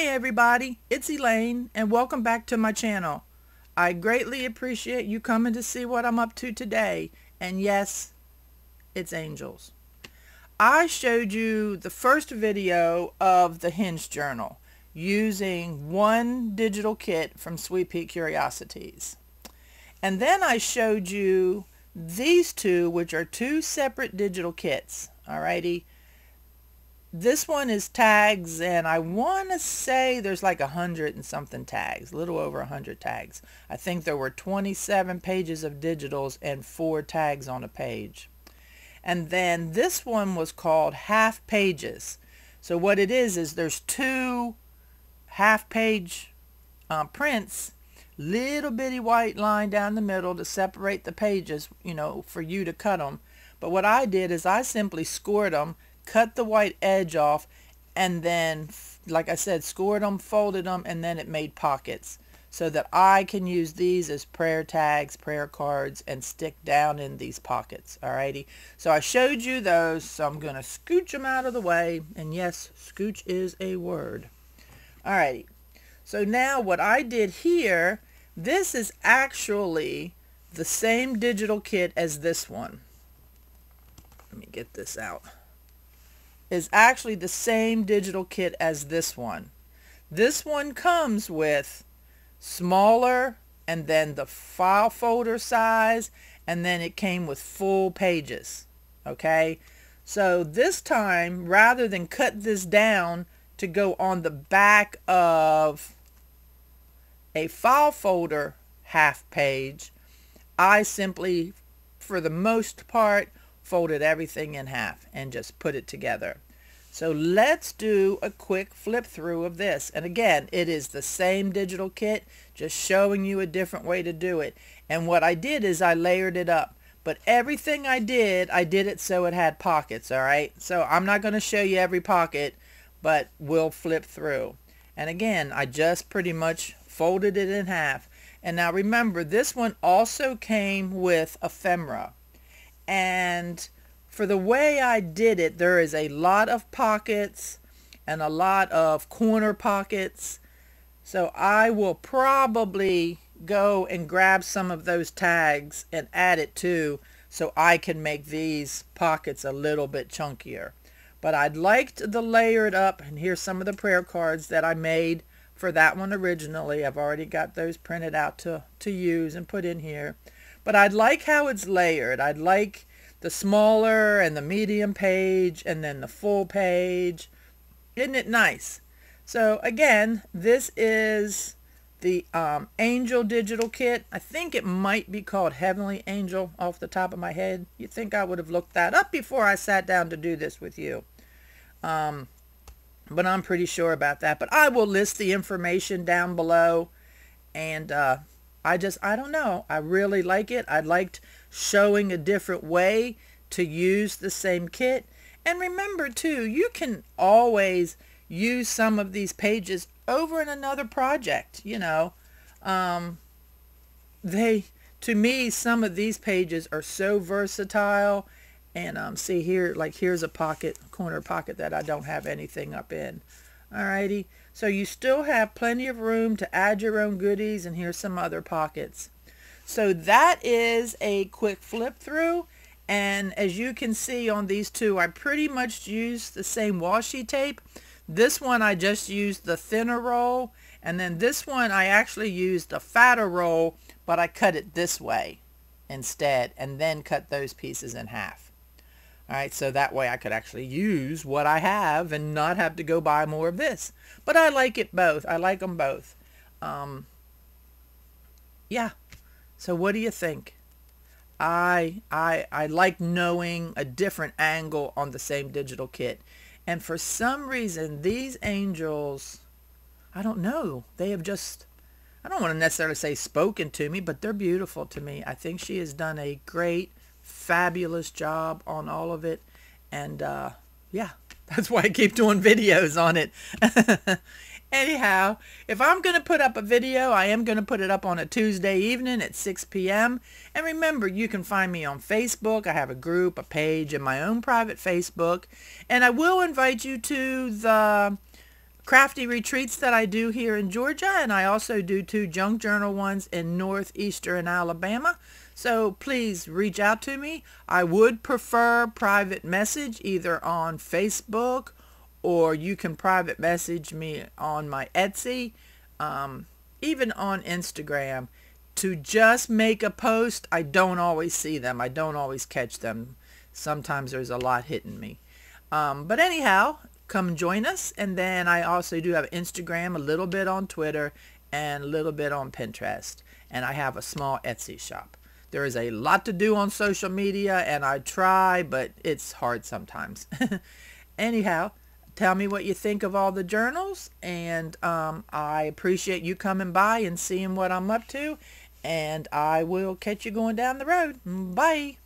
Hey everybody, it's Elaine and welcome back to my channel. I greatly appreciate you coming to see what I'm up to today, and yes, it's angels. I showed you the first video of the hinge journal using one digital kit from Sweet Pea Curiosities. And then I showed you these two, which are two separate digital kits. Alrighty. This one is tags, and I want to say there's like 100 and something tags, a little over 100 tags. I think there were 27 pages of digitals and 4 tags on a page. And then this one was called half pages. So what it is there's two half page prints, little bitty white line down the middle to separate the pages, you know, for you to cut them. But what I did is I simply scored them, cut the white edge off, and then, like I said, scored them, folded them, and then it made pockets so that I can use these as prayer tags, prayer cards, and stick down in these pockets. Alrighty, so I showed you those, so I'm gonna scooch them out of the way, and yes, scooch is a word. Alrighty, so now what I did here, this is actually the same digital kit as this one. Let me get this out. Is actually the same digital kit as this one. This one comes with smaller and then the file folder size, and then it came with full pages. Okay, so this time, rather than cut this down to go on the back of a file folder half page, I simply, for the most part, folded everything in half and just put it together. So let's do a quick flip through of this, and again, it is the same digital kit, just showing you a different way to do it. And what I did is I layered it up, but everything I did it so it had pockets. Alright, so I'm not going to show you every pocket, but we'll flip through. And again, I just pretty much folded it in half. And now remember, this one also came with ephemera. And for the way I did it, there is a lot of pockets and a lot of corner pockets. So I will probably go and grab some of those tags and add it too, so I can make these pockets a little bit chunkier. But I liked the layered up, and here's some of the prayer cards that I made for that one originally. I've already got those printed out to use and put in here. But I like how it's layered. I like the smaller and the medium page and then the full page. Isn't it nice? So again, this is the Angel Digital Kit. I think it might be called Heavenly Angel off the top of my head. You'd think I would have looked that up before I sat down to do this with you. But I'm pretty sure about that. But I will list the information down below, and I don't know. I really like it. I liked showing a different way to use the same kit. And remember too, you can always use some of these pages over in another project. You know, to me, some of these pages are so versatile. And see here, like here's a pocket, corner pocket that I don't have anything up in. Alrighty, so you still have plenty of room to add your own goodies, and here's some other pockets. So that is a quick flip through, and as you can see on these two, I pretty much used the same washi tape. This one I just used the thinner roll, and then this one I actually used a fatter roll, but I cut it this way instead and then cut those pieces in half. Alright, so that way I could actually use what I have and not have to go buy more of this. But I like it both. I like them both. Yeah. So what do you think? I like knowing a different angle on the same digital kit. And for some reason, these angels, I don't know. They have just, I don't want to necessarily say spoken to me, but they're beautiful to me. I think she has done a great, fabulous job on all of it, and yeah, that's why I keep doing videos on it. Anyhow, if I'm gonna put up a video, I am gonna put it up on a Tuesday evening at 6 p.m. and remember, you can find me on Facebook. I have a group, a page, and my own private Facebook, and I will invite you to the crafty retreats that I do here in Georgia, and I also do 2 junk journal ones in northeastern Alabama. So please reach out to me. I would prefer private message either on Facebook, or you can private message me on my Etsy, even on Instagram. To just make a post, I don't always see them. I don't always catch them. Sometimes there's a lot hitting me. But anyhow, come join us. And then I also do have Instagram, a little bit on Twitter, and a little bit on Pinterest. And I have a small Etsy shop. There is a lot to do on social media, and I try, but it's hard sometimes. Anyhow, tell me what you think of all the journals, and I appreciate you coming by and seeing what I'm up to, and I will catch you going down the road. Bye.